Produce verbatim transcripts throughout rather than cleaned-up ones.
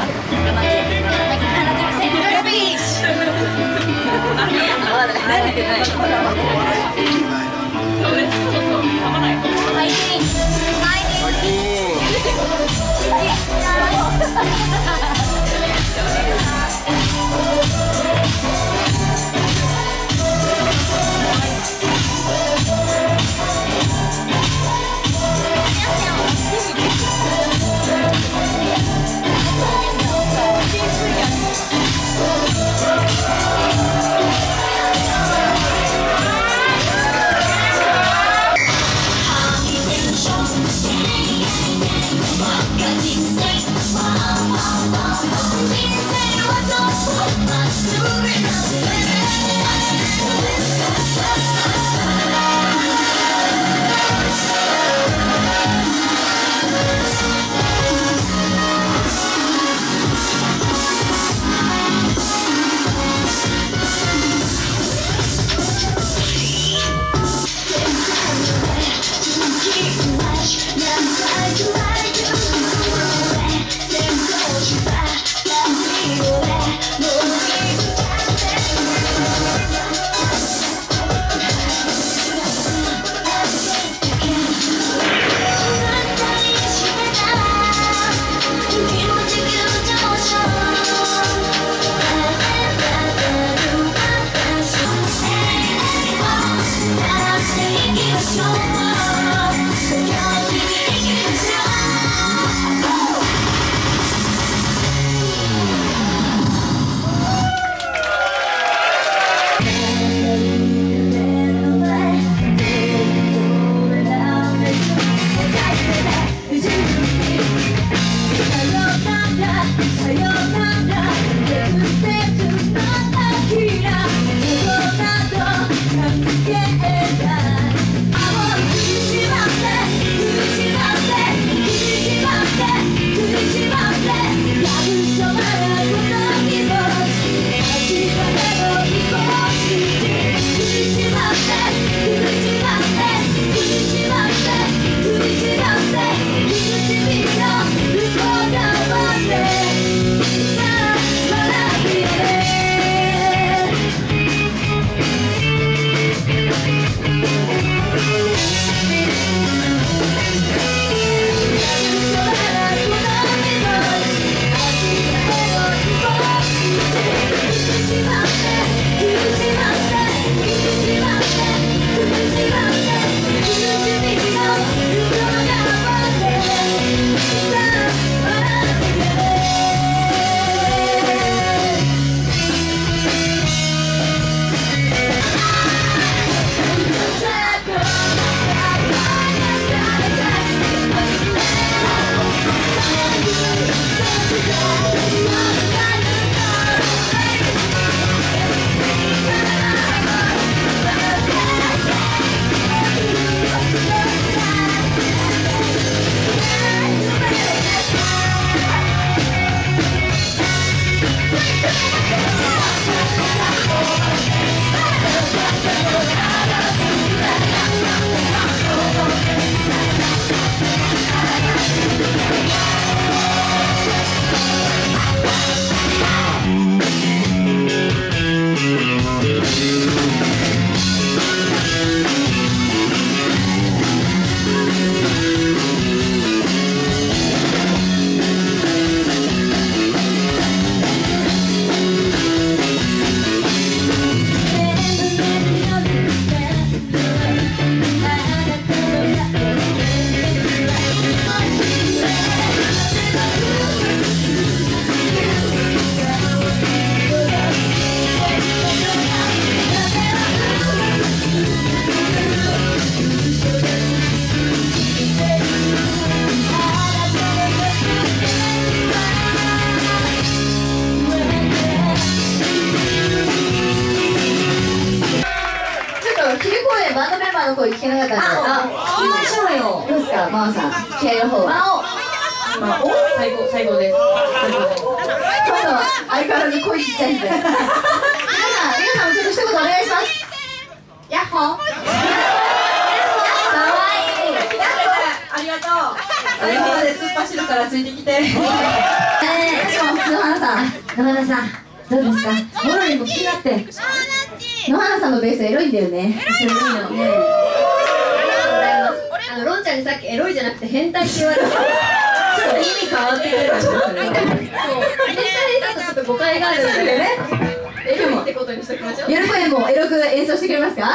しかも野原さん、野原さんどうですか？モロリも気になって。野原さんのベースエロいんだよね。エロいのね。あのロンちゃんにさっきエロいじゃなくて変態って言われて、ちょっと意味変わってくるんですよ。それ変態だとちょっと誤解があるのでね、エロいってことにしておきましょう。夜声もエロく演奏してくれますか？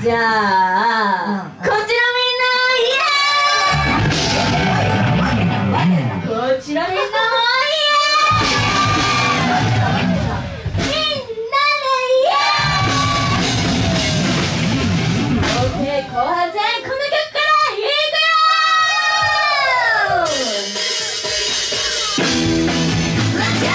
じゃあ、うん、こっちのみんな、イエーイ。こっちのみんなもイエーイ。みんなでイエーイ。オッケー、後半戦この曲からいくよ。レッツゴー。Let's go!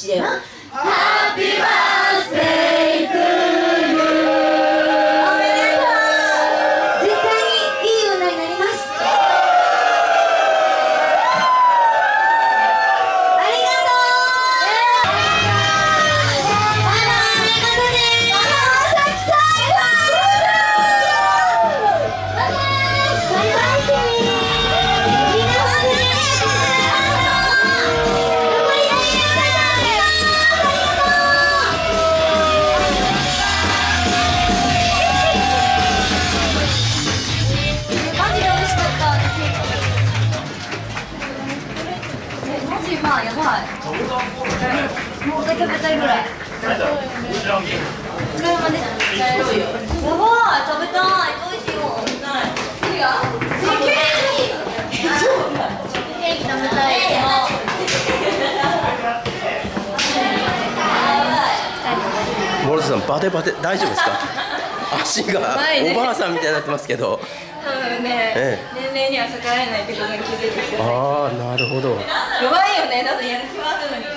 してよ。ハッピーバースデートゥーユー。おめでとう。絶対にいい女になります。ありがとう。ママお見事です。川崎最高。バイバイ。もうお酒食べたいぐらい。車で食べちゃえろよ。やばい、食べたい。どうしよう。食べたい。いいよ。ケーキ。ケーキ食べたいよ。モルさんバテバテ大丈夫ですか？足がおばあさんみたいになってますけど。多分ね、年齢には逆らえないってことに気づいてください。ああ、なるほど。弱いよね、だってやる気はあるのに。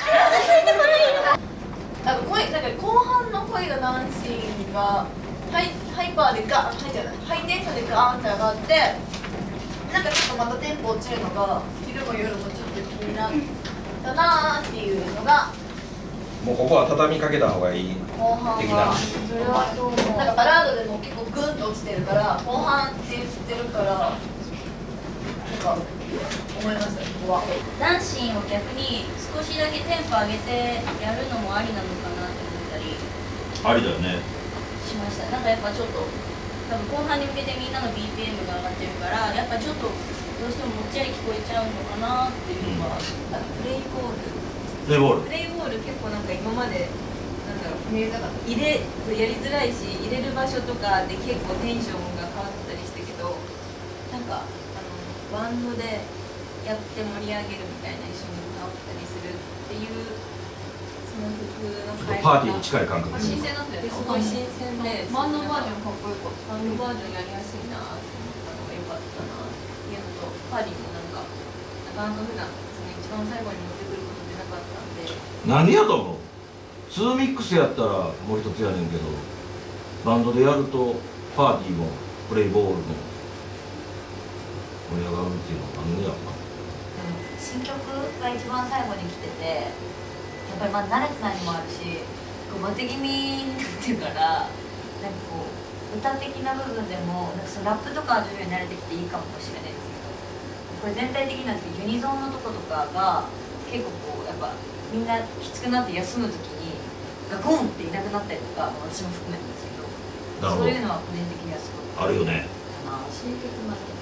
体ついてこないの。なんか声、なんか後半の声がダンシーンがハイハイパーでガーン、ハイじゃない、ハイテンションでガーンって上がって、なんかちょっとまたテンポ落ちるのが昼も夜もちょっと気になったなーっていうのが。もうここは畳みかけた方がいい的な。それはそう思う。なんかバラードでも結構グンと落ちてるから後半って言ってるからなんか思いました。ここはダンシーンを逆に少しだけテンポ上げてやるのもありなのかなって思ったり。ありだよね。しました。なんかやっぱちょっと多分後半に向けてみんなの ビーピーエム が上がってるからやっぱちょっとどうしてももっちゃり聞こえちゃうのかなっていうのは、うん、プレイボール。プレイボール結構なんか今までなんだろう入れたかった入れやりづらいし入れる場所とかで結構テンションが変わったりしたけどなんかあのバンドでやって盛り上げるみたいな一緒に歌ったりするっていうその曲の変え方パーティーに近い感覚新鮮だったよね。すごい新鮮でバンドバージョンかっこよかった。バンドバージョンやりやすいなと思ったのが良かったなっていうのとパーティーもなんかなかなか普段その一番最後に持ってくる何やと思う。ツーミックスやったら森一つやねんけどバンドでやるとパーティーもプレイボールも盛り上がるっていうのはあんねやっぱ。新曲が一番最後に来ててやっぱりまあ慣れてないのもあるしバテ気味になってるからなんかこう歌的な部分でもなんかそのラップとかは徐々に慣れてきていいかもしれないですけどこれ全体的なんですけどユニゾンのとことかが結構こうやっぱ。みんなきつくなって休むときにガコンっていなくなったりとか私も含めてですけどそういうのは個人的にはすごくあるよね。新曲まで